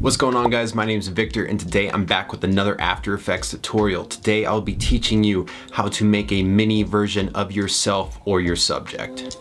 What's going on, guys? My name is Victor, and today I'm back with another After Effects tutorial. Today I'll be teaching you how to make a mini version of yourself or your subject.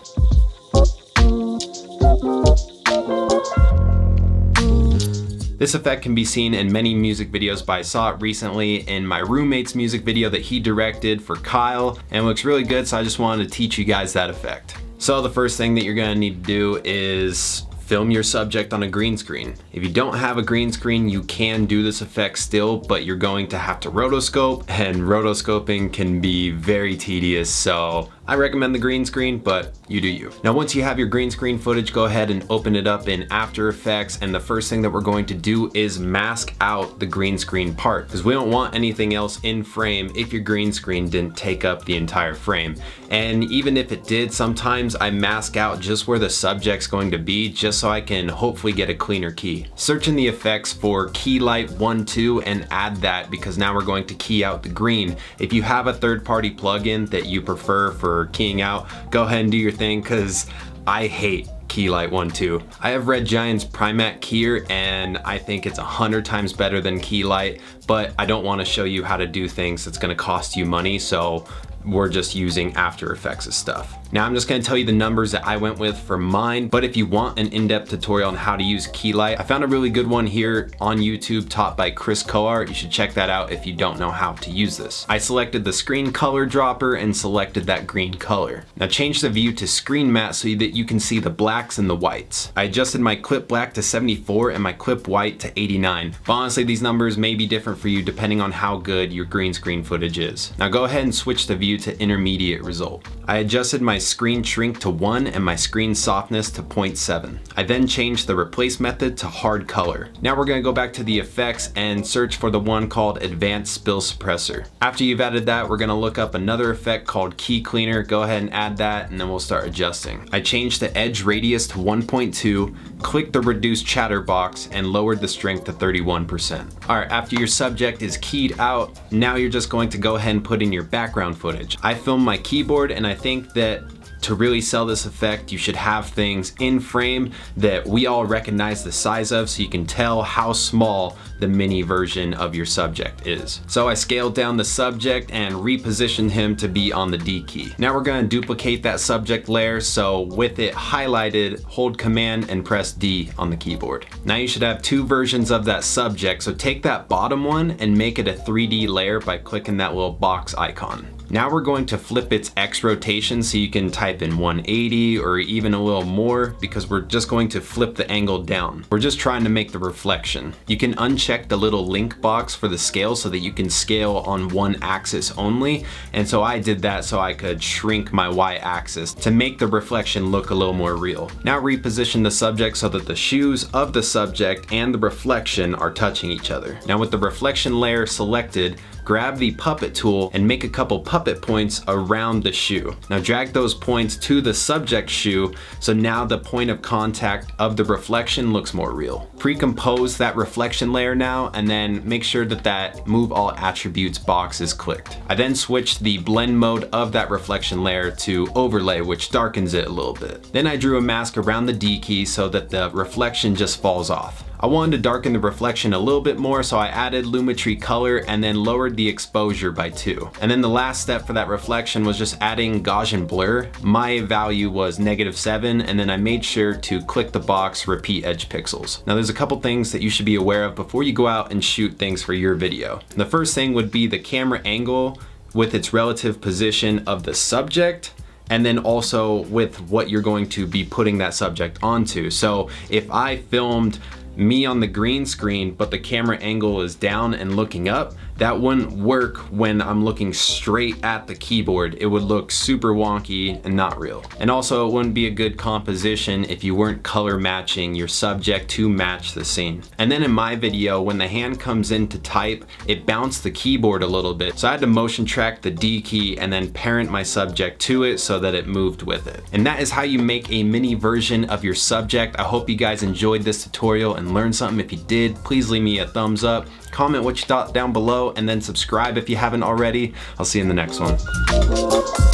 This effect can be seen in many music videos, but I saw it recently in my roommate's music video that he directed for Kyle, and it looks really good, so I just wanted to teach you guys that effect. So the first thing that you're gonna need to do is film your subject on a green screen. If you don't have a green screen, you can do this effect still, but you're going to have to rotoscope, and rotoscoping can be very tedious, so I recommend the green screen, but you do you. Now, once you have your green screen footage, go ahead and open it up in After Effects, and the first thing that we're going to do is mask out the green screen part, because we don't want anything else in frame if your green screen didn't take up the entire frame. And even if it did, sometimes I mask out just where the subject's going to be, just so I can hopefully get a cleaner key. Search in the effects for Key Light 1.2 and add that, because now we're going to key out the green. If you have a third-party plugin that you prefer for keying out, go ahead and do your thing, because I hate Key Light 1.2. I have Red Giant's Primatte keyer, and I think it's 100 times better than Key Light, but I don't want to show you how to do things that's going to cost you money, so we're just using After Effects' stuff. Now, I'm just gonna tell you the numbers that I went with for mine, but if you want an in-depth tutorial on how to use Key Light, I found a really good one here on YouTube taught by Chris Coart. You should check that out if you don't know how to use this. I selected the screen color dropper and selected that green color. Now change the view to screen matte so that you can see the blacks and the whites. I adjusted my clip black to 74 and my clip white to 89. But honestly, these numbers may be different for you depending on how good your green screen footage is. Now go ahead and switch the view to intermediate result. I adjusted my screen shrink to 1 and my screen softness to 0.7. I then changed the replace method to hard color. Now we're going to go back to the effects and search for the one called Advanced Spill Suppressor. After you've added that, we're going to look up another effect called Key Cleaner. Go ahead and add that, and then we'll start adjusting. I changed the edge radius to 1.2, clicked the reduce chatter box, and lowered the strength to 31%. Alright, after your subject is keyed out, now you're just going to go ahead and put in your background footage. I filmed my keyboard, and I think that to really sell this effect, you should have things in frame that we all recognize the size of, so you can tell how small the mini version of your subject is. So I scaled down the subject and repositioned him to be on the D key. Now we're going to duplicate that subject layer, so with it highlighted, hold Command and press D on the keyboard. Now you should have two versions of that subject, so take that bottom one and make it a 3D layer by clicking that little box icon. Now we're going to flip its X rotation, so you can type in 180 or even a little more, because we're just going to flip the angle down. We're just trying to make the reflection. You can uncheck the little link box for the scale so that you can scale on one axis only. And so I did that so I could shrink my Y axis to make the reflection look a little more real. Now reposition the subject so that the shoes of the subject and the reflection are touching each other. Now with the reflection layer selected, grab the puppet tool and make a couple puppet points around the shoe. Now drag those points to the subject shoe, so now the point of contact of the reflection looks more real. Pre-compose that reflection layer now, and then make sure that move all attributes box is clicked. I then switched the blend mode of that reflection layer to overlay, which darkens it a little bit. Then I drew a mask around the D key so that the reflection just falls off. I wanted to darken the reflection a little bit more, so I added Lumetri color and then lowered the exposure by 2. And then the last step for that reflection was just adding Gaussian blur. My value was -7, and then I made sure to click the box, repeat edge pixels. Now there's a couple things that you should be aware of before you go out and shoot things for your video. The first thing would be the camera angle with its relative position of the subject, and then also with what you're going to be putting that subject onto. So if I filmed me on the green screen, but the camera angle is down and looking up, that wouldn't work when I'm looking straight at the keyboard. It would look super wonky and not real. And also, it wouldn't be a good composition if you weren't color matching your subject to match the scene. And then in my video, when the hand comes in to type, it bounced the keyboard a little bit. So I had to motion track the D key and then parent my subject to it so that it moved with it. And that is how you make a mini version of your subject. I hope you guys enjoyed this tutorial and learned something. If you did, please leave me a thumbs up, comment what you thought down below, and then subscribe if you haven't already. I'll see you in the next one.